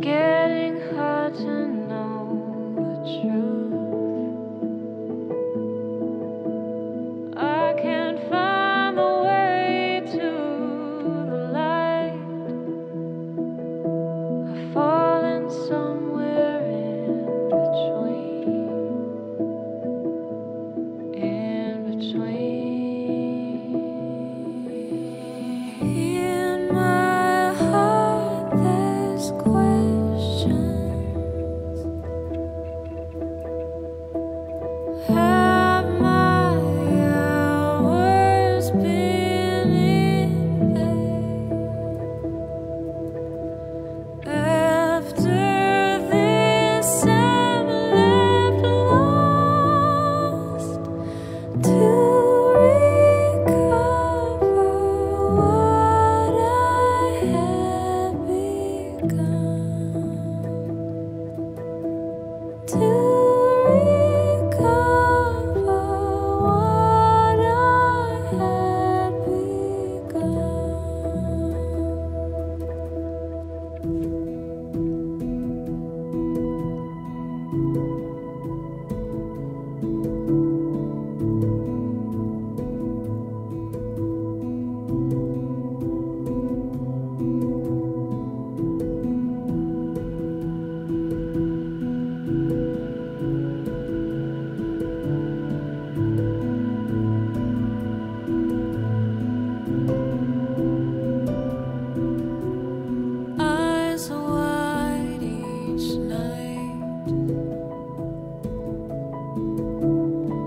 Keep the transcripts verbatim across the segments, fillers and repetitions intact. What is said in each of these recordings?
It's getting hard to know the truth. I can't find my way to the light. I've fallen somewhere in between. In between.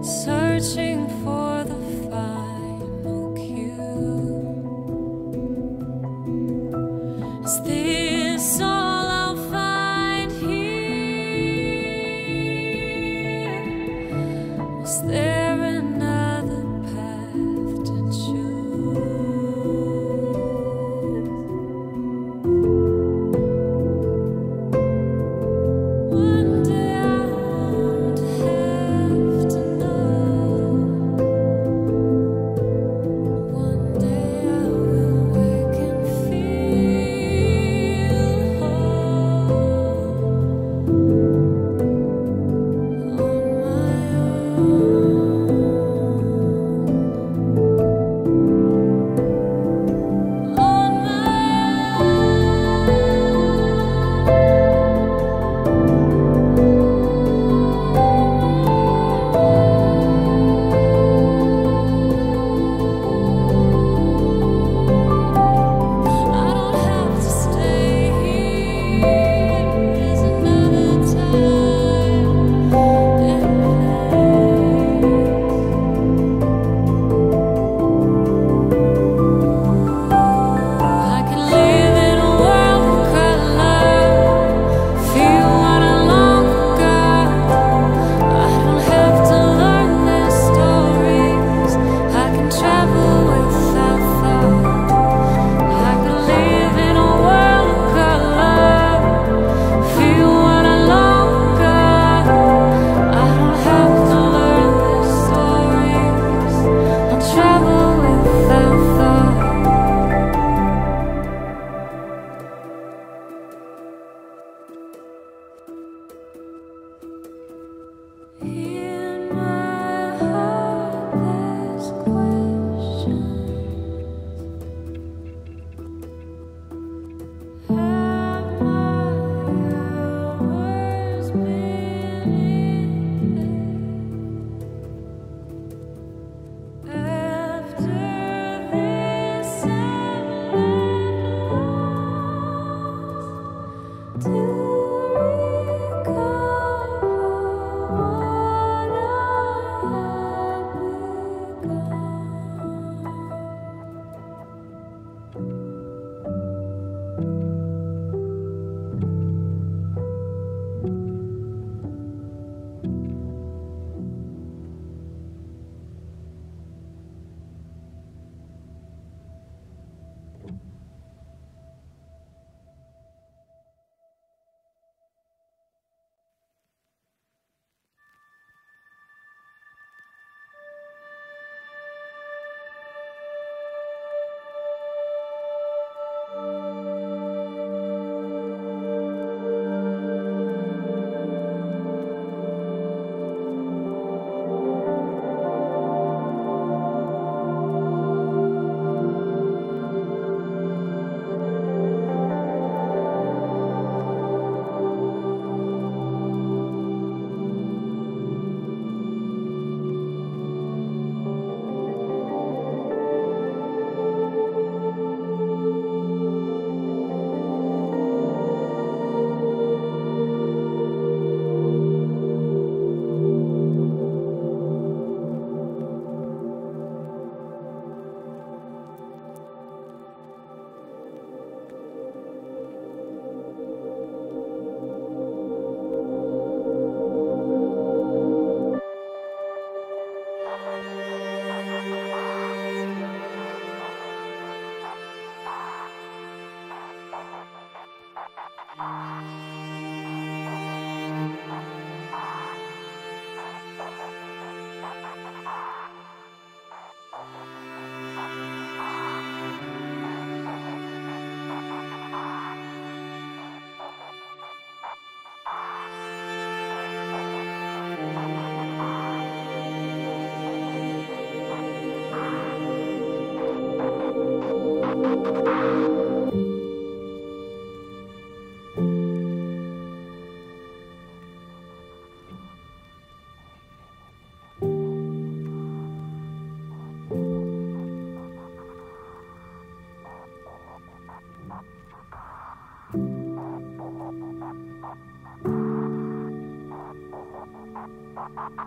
Searching for the final cue. Is this all I'll find here? Was there another path to choose? Thank you.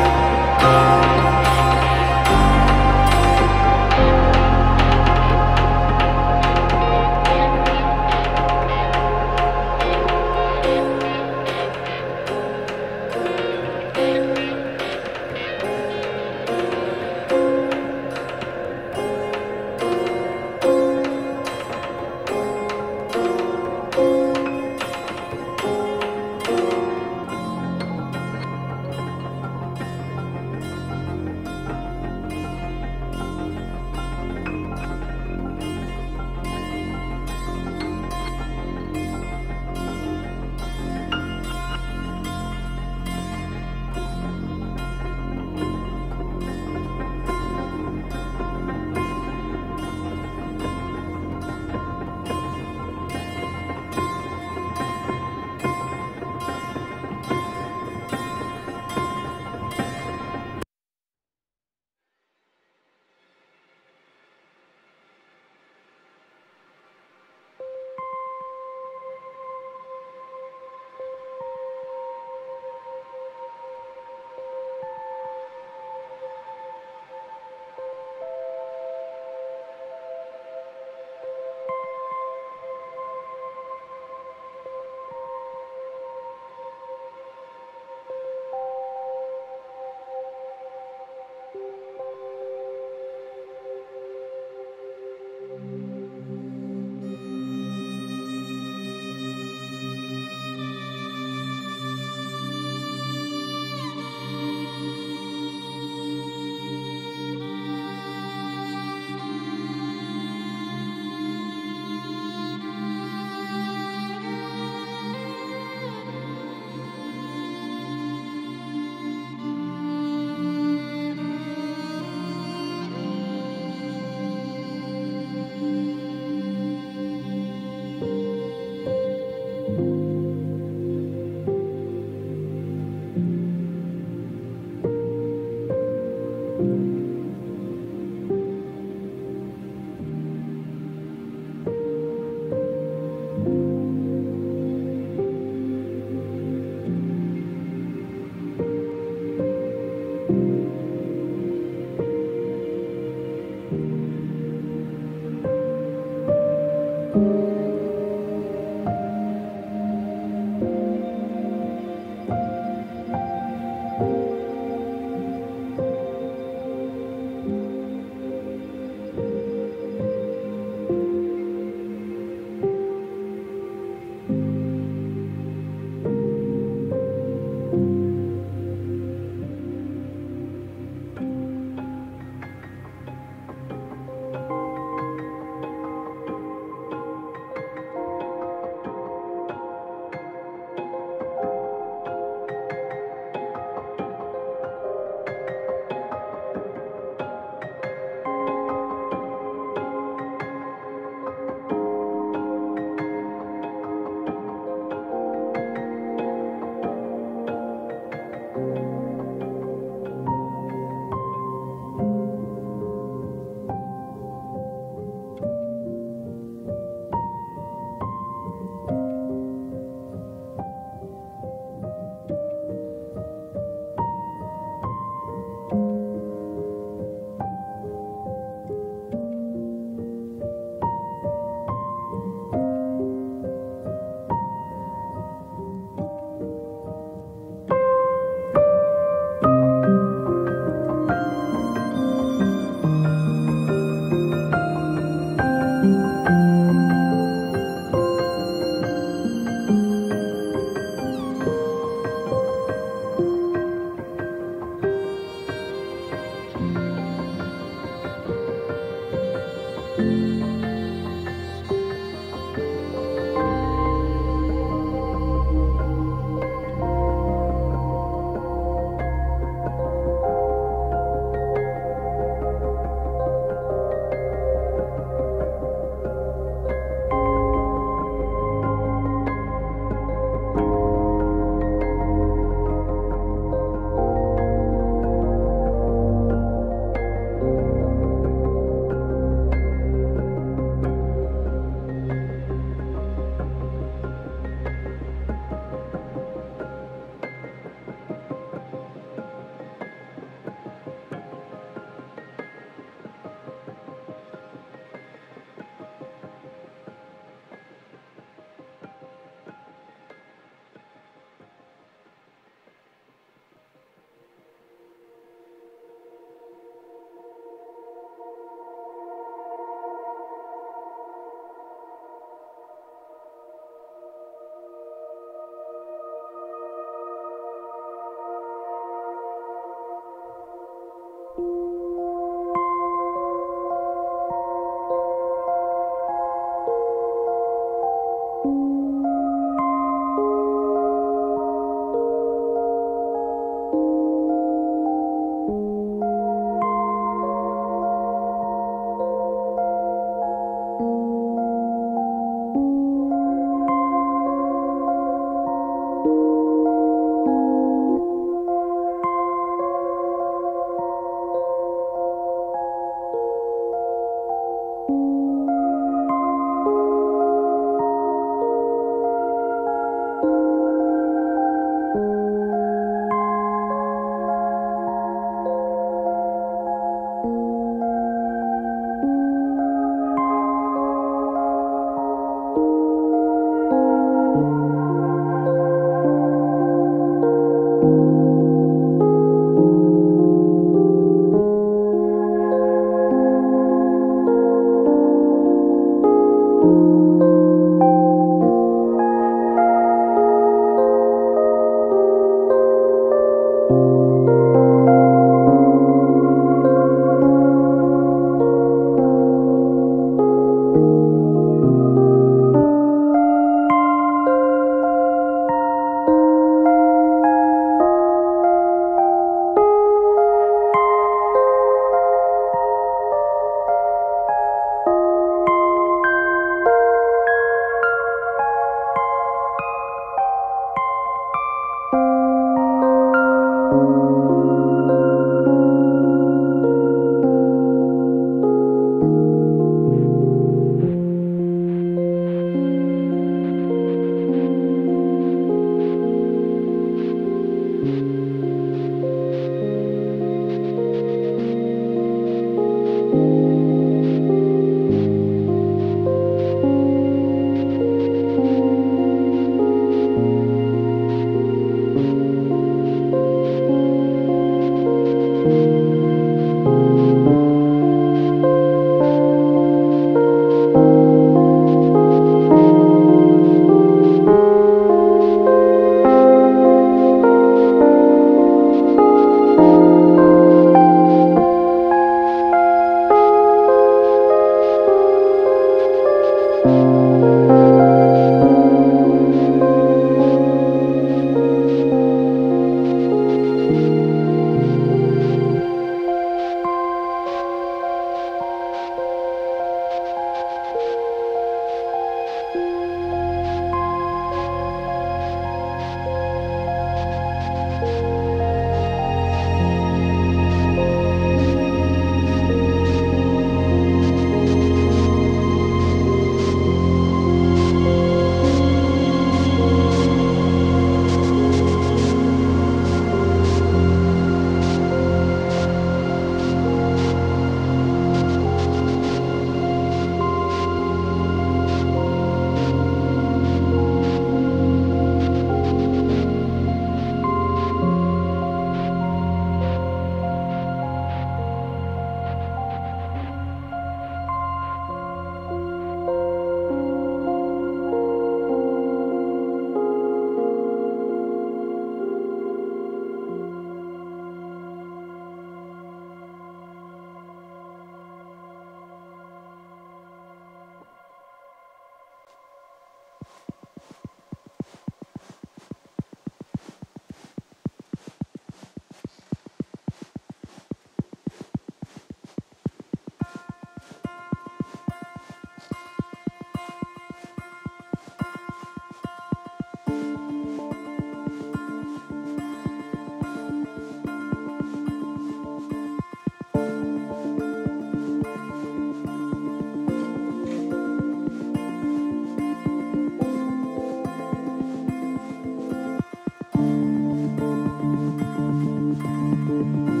Thank you.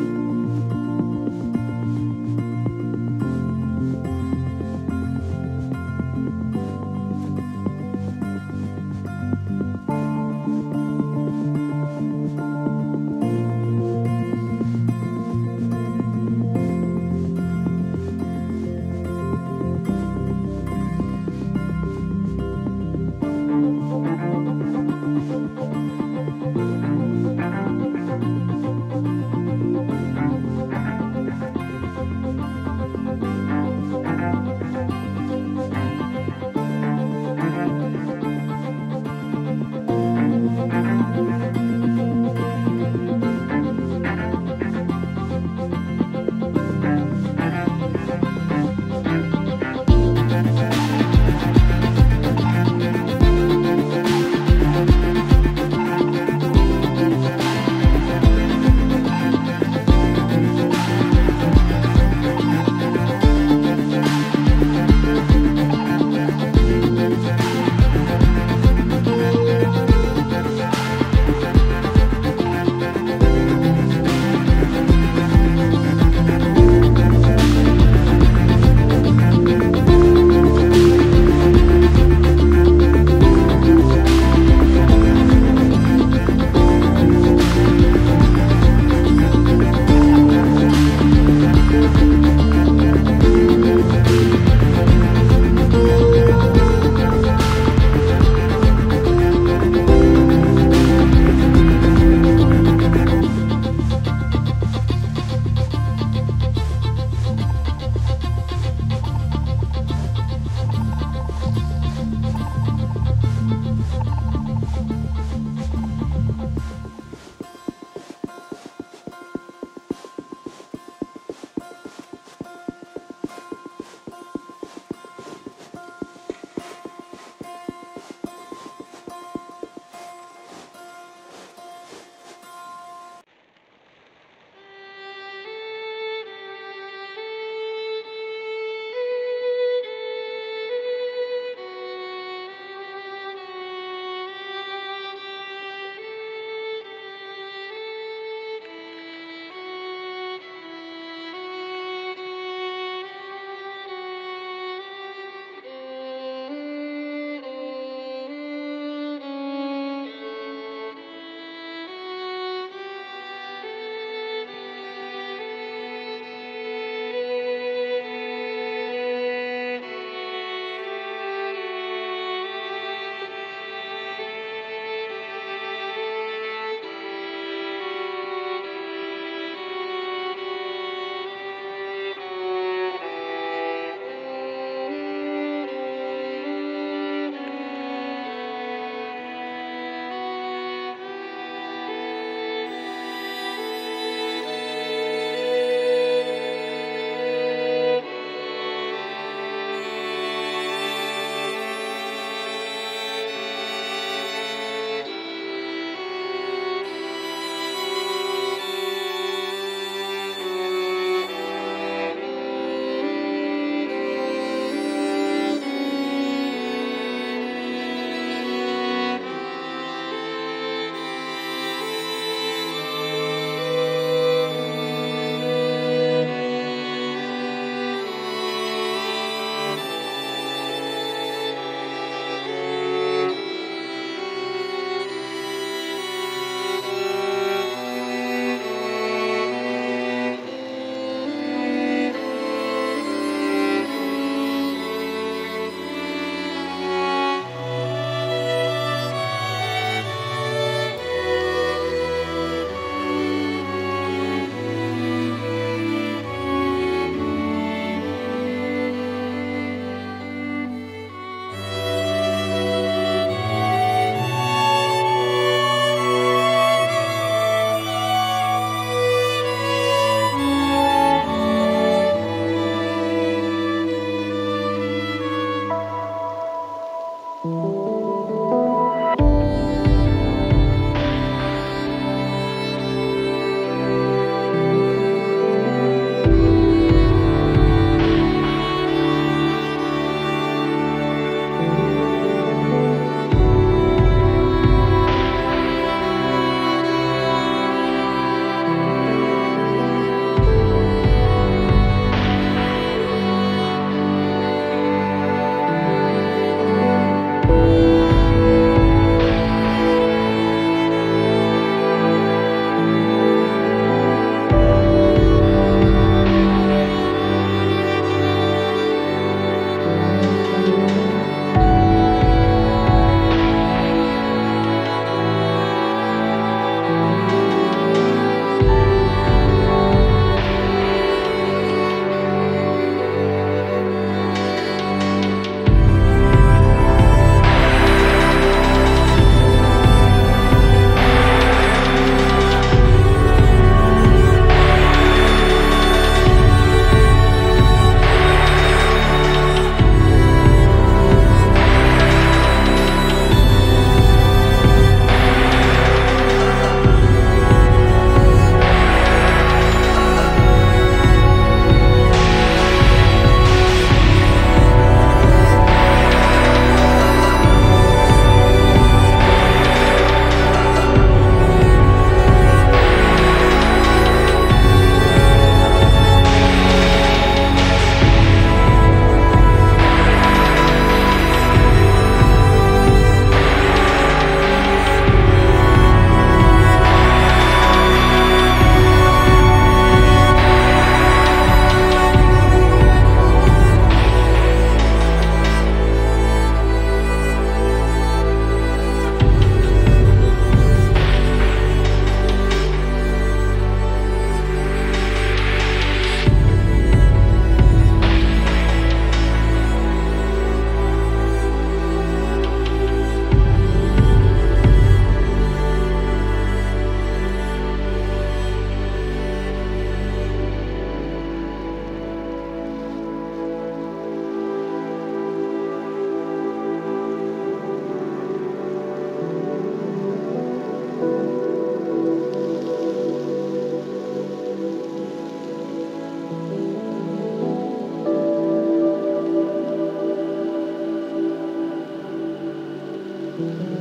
Mm-hmm.